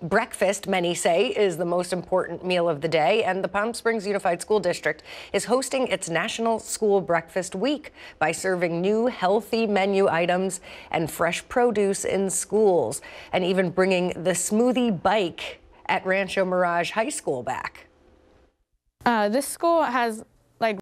Breakfast, many say, is the most important meal of the day, and the Palm Springs Unified School District is hosting its National School Breakfast Week by serving new healthy menu items and fresh produce in schools, and even bringing the smoothie bike at Rancho Mirage High School back. This school has